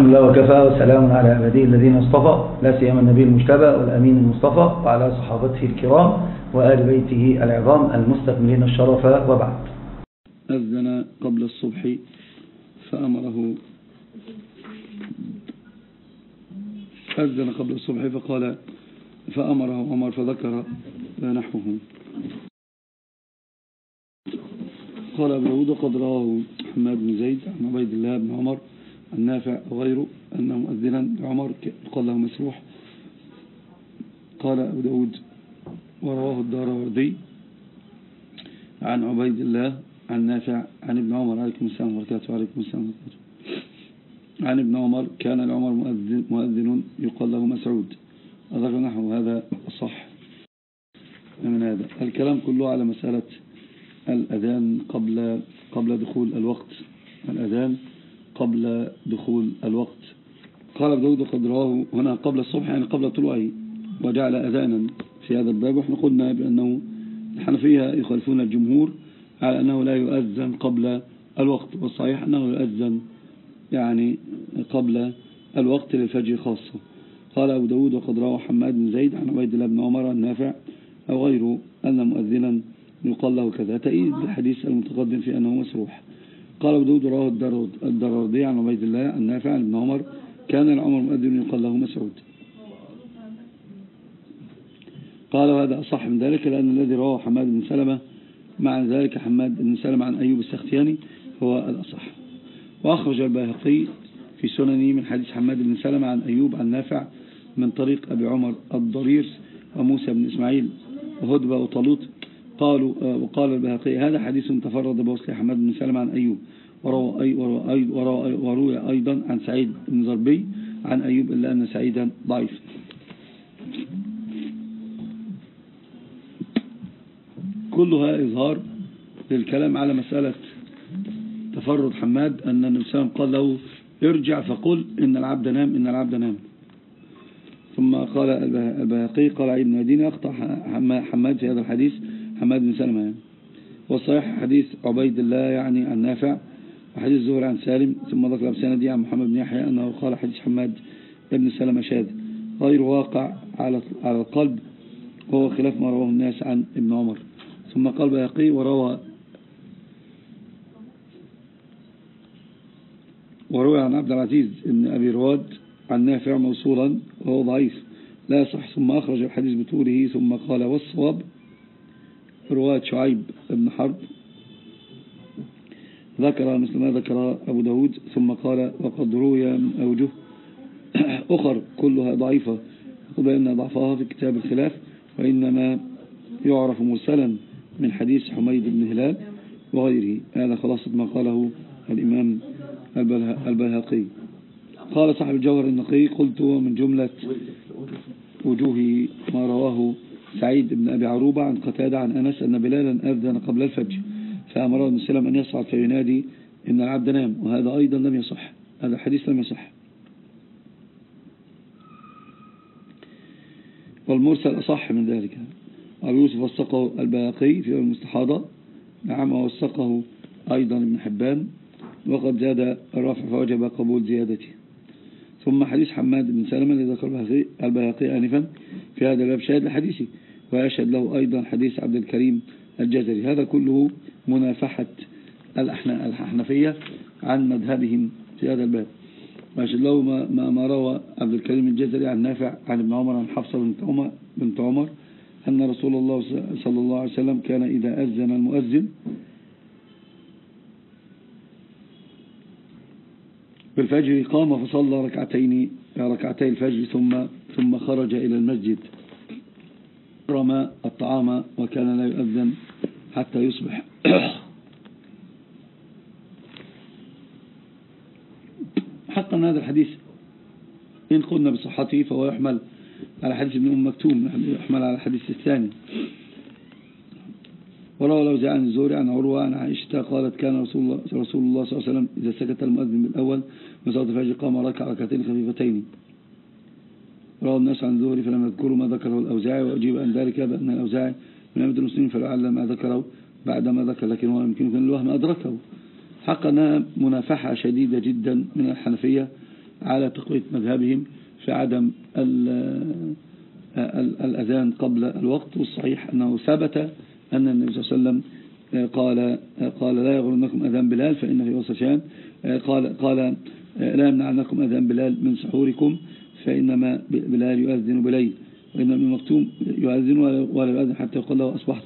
الحمد لله وكفى وسلام على عباده الذين اصطفى، لا سيما النبي المجتبى والأمين المصطفى وعلى صحابته الكرام وآل بيته العظام المستكملين الشرف. وبعد، أذن قبل الصبح فأمره عمر فذكر نحوه. قال أبو داود: وقد رواه حماد بن زيد عن عبيد الله بن عمر النافع وغيره أنه مؤذنا لعمر قال له مسروح. قال أبو داود: ورواه الدراوردي عن عبيد الله عن نافع عن ابن عمر عليكم السلام وبركاته. وعليكم السلام وبركاته. عن ابن عمر: كان لعمر مؤذن يقال له مسعود. أذكر نحو هذا صح من هذا. الكلام كله على مسألة الأذان قبل دخول الوقت. الأذان قبل دخول الوقت. قال أبو داود: قد رواه هنا قبل الصبح يعني قبل طلوعه، وجعل أذانا في هذا الباب. ونحن قلنا بأنه الحنفية يخالفون الجمهور على أنه لا يؤذن قبل الوقت، والصحيح أنه يؤذن يعني قبل الوقت للفجر خاصة. قال أبو داود: وقد روى حماد بن زيد عن عبيد الله بن عمر النافع أو غيره أن مؤذنا يقال له كذا، تأييد الحديث المتقدم في أنه مسروح. قال أبو داود: رواه الدراوردي عن عبيد الله النافع عن ابن عمر كان العمر مؤذن يقال له مسعود. قال: هذا أصح من ذلك، لأن الذي رواه حماد بن سلمة مع ذلك حماد بن سلمة عن أيوب السختياني هو الأصح. وأخرج البيهقي في سننه من حديث حماد بن سلمة عن أيوب عن نافع من طريق أبي عمر الضرير وموسى بن إسماعيل وهدبة وطالوت. قالوا وقال البيهقي: هذا حديث تفرد بوصل حماد بن سلمة عن أيوب، وروى أيضا عن سعيد بن زربي عن أيوب، إلا أن سعيدا ضعيف. كلها إظهار للكلام على مسألة تفرد حماد، أن النبي صلى الله عليه وسلم قال له: ارجع فقل إن العبد نام إن العبد نام. ثم قال البيهقي: قال عيد المدينة أخطأ حماد في هذا الحديث حماد بن سلمة يعني. والصحيح حديث عبيد الله يعني عن نافع، وحديث زهر عن سالم، ثم ذكر بسندي عن محمد بن يحيى أنه قال حديث حماد بن سلمة شاذ غير واقع على القلب، وهو خلاف ما رواه الناس عن ابن عمر. ثم قال البيهقي: وروى عن عبد العزيز بن أبي رواد عن نافع موصولا وهو ضعيف لا صح. ثم أخرج الحديث بطوله. ثم قال: والصواب رواية شعيب بن حرب. ذكر مثل ما ذكر أبو داود. ثم قال: وقد روي من أوجه أخر كلها ضعيفة، وبأن ضعفها في كتاب الخلاف، وإنما يعرف مرسلا من حديث حميد بن هلال وغيره. هذا خلاصة ما قاله الإمام البيهقي. قال صاحب الجوهر النقي: قلت ومن جملة وجوه ما رواه سعيد بن أبي عروبة عن قتادة عن أنس أن بلالا أذن قبل الفجر، فأمره ابن سلم أن يصعد فينادي إن العبد نام، وهذا أيضا لم يصح، هذا الحديث لم يصح. والمرسل أصح من ذلك. أبو يوسف وثقه البيهقي في المستحاضة، نعم وثقه أيضا ابن حبان، وقد زاد الرافع فوجب قبول زيادته. ثم حديث حماد بن سلمة الذي ذكر البيهقي آنفا في هذا الباب شاهد لحديثه، ويشهد له أيضا حديث عبد الكريم الجزري. هذا كله منافحة الحنفية عن مذهبهم في هذا الباب، ويشهد له ما روى عبد الكريم الجزري عن نافع عن ابن عمر عن حفصة بنت عمر أن رسول الله صلى الله عليه وسلم كان إذا أذن المؤذن بالفجر قام فصلى ركعتي الفجر ثم خرج إلى المسجد، رمى الطعام، وكان لا يؤذن حتى يصبح. حقا هذا الحديث إن قلنا بصحته فهو يحمل على حديث ابن أم مكتوم، يحمل على الحديث الثاني. وروى لوزي عن الزهري عن عروة عن عائشة قالت: كان رسول الله صلى الله عليه وسلم إذا سكت المؤذن بالأول من صلاة الفجر قام ركعتين خفيفتين. روى الناس عن الزهري فلم يذكروا ما ذكره الأوزاعي، وأجيب عن ذلك بأن الأوزاعي من عامة المسلمين، فلعل ما ذكره بعدما ذكر، لكن هو يمكن أن الوهم أدركه. حقا منافحة شديدة جدا من الحنفية على تقوية مذهبهم في عدم الأذان قبل الوقت. والصحيح أنه ثبت أن النبي صلى الله عليه وسلم قال لا يغرنكم أذان بلال، فإن في وصفان قال لا يمنعنكم أذان بلال من سحوركم، فإنما بلال يؤذن بليل، وإنما ابن مكتوم يؤذن ولا يؤذن حتى يقول له أصبحت.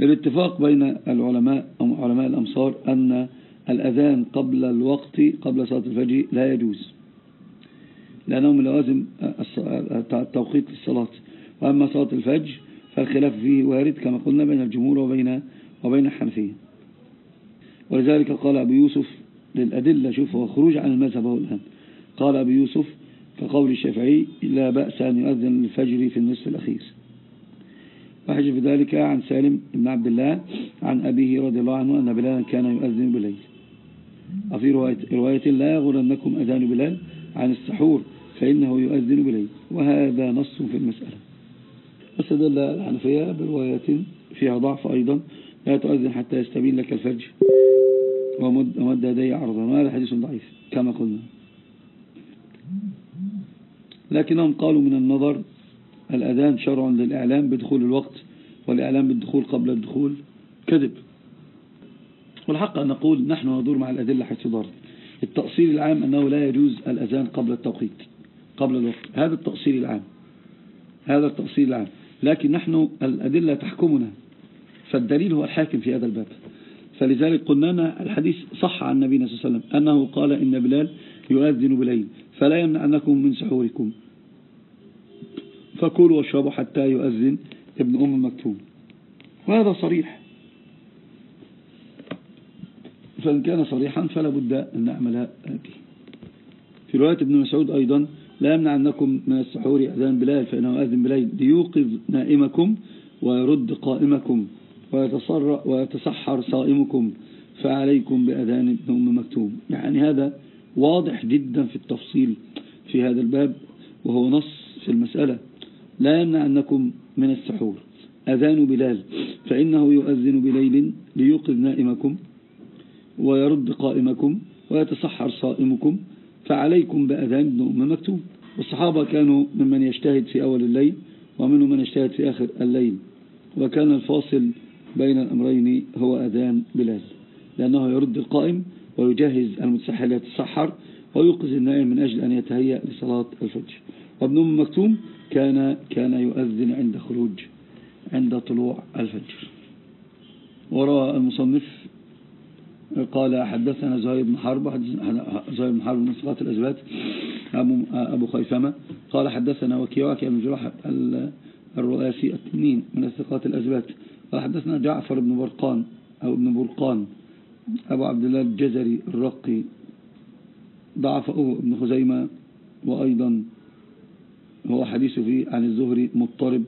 الاتفاق بين العلماء أو علماء الأمصار أن الأذان قبل الوقت قبل صلاة الفجر لا يجوز، لأنه من لوازم توقيت الصلاة. وأما صلاة الفجر فالخلاف فيه وارد كما قلنا بين الجمهور وبين الحنفية. ولذلك قال أبو يوسف للأدلة، شوفوا خروج عن المذهب هو الآن، قال أبو يوسف كقول الشافعي لا بأس أن يؤذن الفجر في النصف الأخير. وحجب ذلك عن سالم بن عبد الله عن أبيه رضي الله عنه أن بلالا كان يؤذن بليل. وفي رواية لا يغرنكم أذان بلال عن السحور فإنه يؤذن بليل، وهذا نص في المسألة. استدل الحنفية برواية فيها ضعف أيضا، لا تؤذن حتى يستبين لك الفجر ومد يديه عرضا، وهذا حديث ضعيف كما قلنا. لكنهم قالوا من النظر الأذان شرع للإعلام بدخول الوقت، والإعلام بالدخول قبل الدخول كذب. والحق أن نقول نحن ندور مع الأدلة حيث ضرب. التأصيل العام أنه لا يجوز الأذان قبل التوقيت قبل الوقت، هذا التأصيل العام. لكن نحن الأدلة تحكمنا، فالدليل هو الحاكم في هذا الباب. فلذلك قلنا الحديث صح عن نبينا صلى الله عليه وسلم أنه قال إن بلال يؤذن بليل فلا يمنعنكم من سحوركم فكلوا واشربوا حتى يؤذن ابن أم مكتوم، وهذا صريح. فإن كان صريحا فلا بد أن نعملها به. في رواية ابن مسعود أيضا لا يمنعنكم من السحور أذان بلال فإنه أذن بليل ليوقظ نائمكم ويرد قائمكم ويتسحر صائمكم فعليكم بأذان ابن أم مكتوم. يعني هذا واضح جدا في التفصيل في هذا الباب، وهو نص في المسألة. لا يمنعنكم من السحور أذان بلال فإنه يؤذن بليل ليوقظ نائمكم ويرد قائمكم ويتسحر صائمكم فعليكم بأذان ابن أم مكتوم. والصحابة كانوا ممن يجتهد في أول الليل ومنهم من يجتهد في آخر الليل، وكان الفاصل بين الأمرين هو أذان بلال، لأنه يرد القائم ويجهز المتسحر ليتسحر ويوقظ النائم من أجل أن يتهيأ لصلاة الفجر. وابن أم مكتوم كان يؤذن عند طلوع الفجر. وروى المصنف قال حدثنا زهير بن حرب من ثقات الأزبات أبو خيثمة قال حدثنا وكيع بن جراح الرؤاسي التنين من ثقات الأزبات قال حدثنا جعفر بن برقان أو ابن برقان أبو عبد الله الجزري الرقي ضعفه ابن خزيمة، وأيضا هو حديث فيه عن الزهري مضطرب،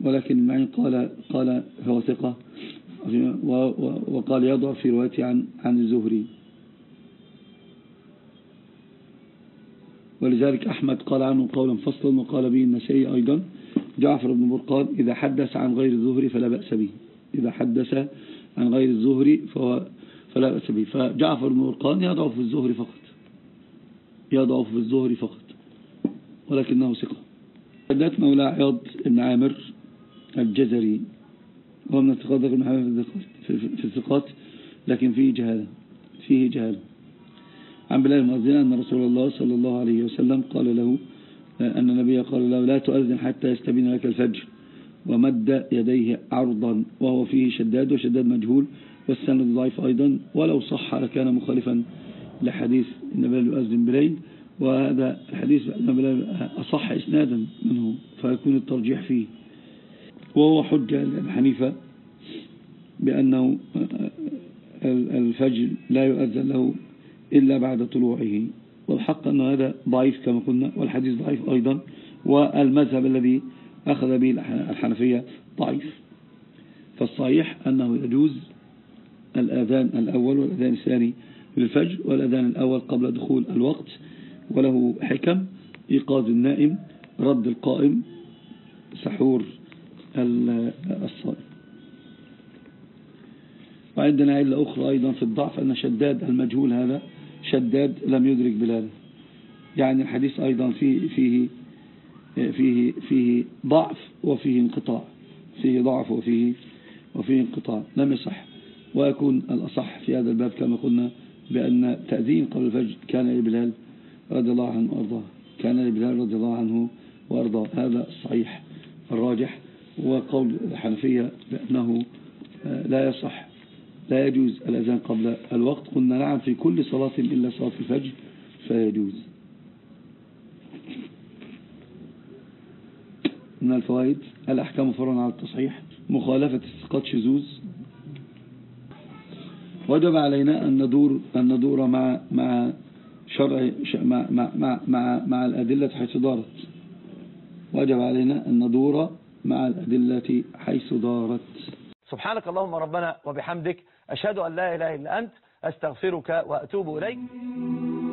ولكن المعين قال هو ثقة، وقال يضعف في روايته عن الزهري. ولذلك أحمد قال عنه قولا فصلا، وقال به النسائي أيضا جعفر بن برقان إذا حدث عن غير الزهري فلا بأس به، إذا حدث عن غير الزهري فلا بأس به. فجعفر بن برقان يضعف في الزهري فقط ولكنه ثقة. حدث مولى عياض بن عامر الجزري هو من الثقات في الثقات، لكن فيه جهالة. عن بلال المؤذن أن رسول الله صلى الله عليه وسلم قال له أن النبي قال له لا تؤذن حتى يستبين لك الفجر، ومد يديه عرضا، وهو فيه شداد، وشداد مجهول، والسند ضعيف أيضا، ولو صح لكان مخالفا لحديث أن بلال يؤذن بليل، وهذا الحديث أصح إسنادا منه فيكون الترجيح فيه. وهو حجة للحنيفة بأنه الفجر لا يؤذن له إلا بعد طلوعه، والحق أن هذا ضعيف كما قلنا، والحديث ضعيف أيضا، والمذهب الذي أخذ به الحنفية ضعيف. فالصحيح أنه يجوز الأذان الأول والأذان الثاني للفجر، والأذان الأول قبل دخول الوقت، وله حكم: إيقاظ النائم، رد القائم، سحور الصائم. وعندنا علة أخرى أيضا في الضعف أن شداد المجهول هذا شداد لم يدرك بلاده، يعني الحديث أيضا فيه ضعف وفيه انقطاع، فيه ضعف وفيه انقطاع، لم يصح. ويكون الأصح في هذا الباب كما قلنا بأن تأذين قبل الفجر كان لبلال رضي الله عنه وأرضاه، كان لبلال رضي الله عنه وأرضاه، هذا الصحيح الراجح. وقول الحنفية بأنه لا يصح، لا يجوز الأذان قبل الوقت، قلنا نعم في كل صلاة إلا صلاة الفجر فيجوز. من الفوائد: الأحكام فرعا على التصحيح، مخالفة الثقات شذوذ، وجب علينا أن ندور مع شرع مع مع مع مع الأدلة حيث دارت، وجب علينا أن ندور مع الأدلة حيث دارت. سبحانك اللهم ربنا وبحمدك، أشهد أن لا إله إلا أنت، أستغفرك وأتوب إليك.